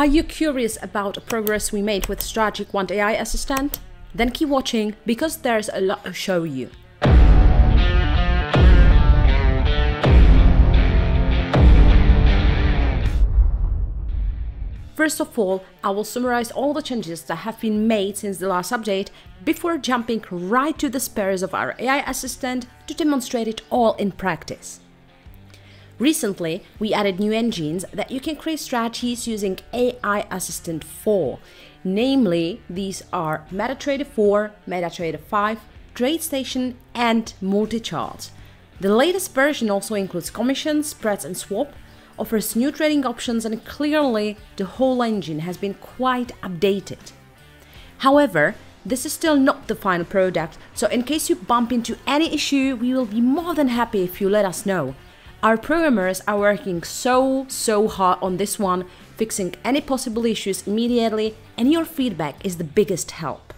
Are you curious about the progress we made with StrategyQuant AI Assistant? Then keep watching because there's a lot to show you. First of all, I will summarize all the changes that have been made since the last update before jumping right to the spheres of our AI assistant to demonstrate it all in practice. Recently, we added new engines that you can create strategies using AI Assistant for. Namely, these are MetaTrader 4, MetaTrader 5, TradeStation and MultiCharts. The latest version also includes commissions, spreads and swap, offers new trading options, and clearly the whole engine has been quite updated. However, this is still not the final product, so in case you bump into any issue, we will be more than happy if you let us know. Our programmers are working so hard on this one, fixing any possible issues immediately, and your feedback is the biggest help.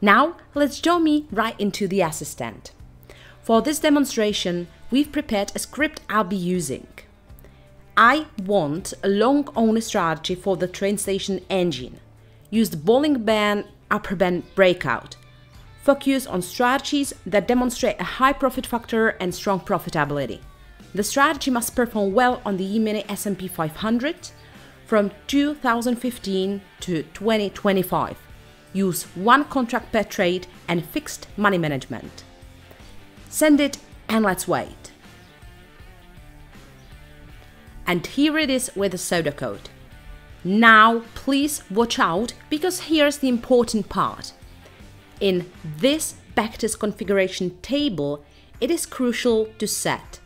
Now, let's jump right into the assistant. For this demonstration, we've prepared a script I'll be using. I want a long only strategy for the TradeStation engine. Use the Bollinger band, upper band breakout. Focus on strategies that demonstrate a high profit factor and strong profitability. The strategy must perform well on the E-mini S&P 500 from 2015 to 2025. Use one contract per trade and fixed money management. Send it and let's wait. And here it is with the pseudocode. Now please watch out because here's the important part. In this backtest configuration table, it is crucial to set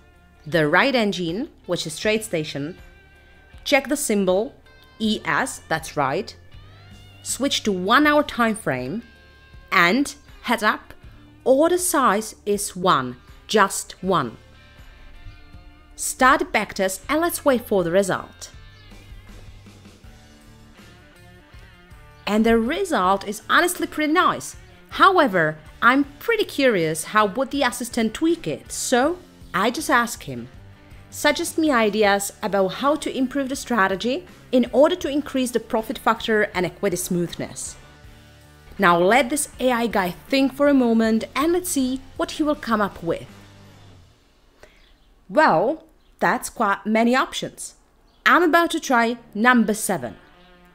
the right engine, which is TradeStation, check the symbol ES, that's right, switch to 1 hour time frame, and head up, order size is 1, just 1. Start backtest and let's wait for the result. And the result is honestly pretty nice. However, I'm pretty curious how would the assistant tweak it, so I just ask him. Suggest me ideas about how to improve the strategy in order to increase the profit factor and equity smoothness. Now let this AI guy think for a moment and let's see what he will come up with. Well, that's quite many options. I'm about to try number 7,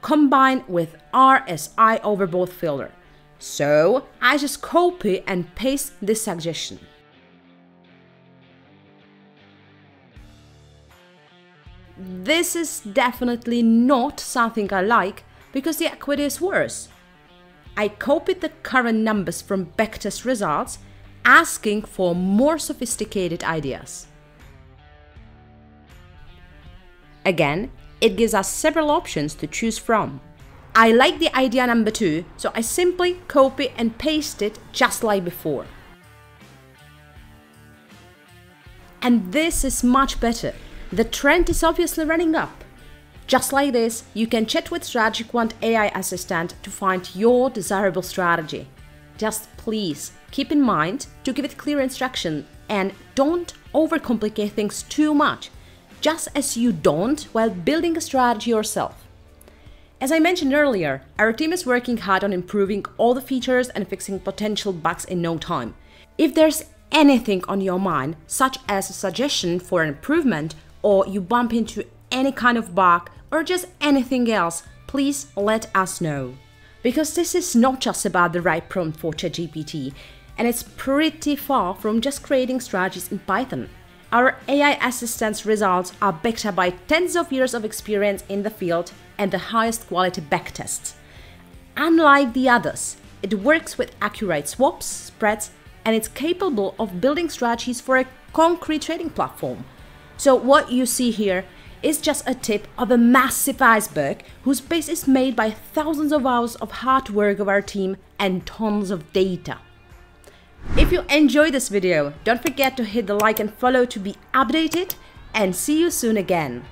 combined with RSI overbought filler. So I just copy and paste this suggestion. This is definitely not something I like because the equity is worse. I copied the current numbers from backtest results, asking for more sophisticated ideas. Again, it gives us several options to choose from. I like the idea number 2, so I simply copy and paste it just like before. And this is much better. The trend is obviously running up. Just like this, you can chat with StrategyQuant AI Assistant to find your desirable strategy. Just please keep in mind to give it clear instruction and don't overcomplicate things too much, just as you don't while building a strategy yourself. As I mentioned earlier, our team is working hard on improving all the features and fixing potential bugs in no time. If there's anything on your mind, such as a suggestion for an improvement, or you bump into any kind of bug, or just anything else, please let us know. Because this is not just about the right prompt for ChatGPT, and it's pretty far from just creating strategies in Python. Our AI assistant's results are backed up by tens of years of experience in the field and the highest quality backtests. Unlike the others, it works with accurate swaps, spreads, and it's capable of building strategies for a concrete trading platform. So what you see here is just a tip of a massive iceberg whose base is made by thousands of hours of hard work of our team and tons of data. If you enjoyed this video, don't forget to hit the like and follow to be updated, and see you soon again.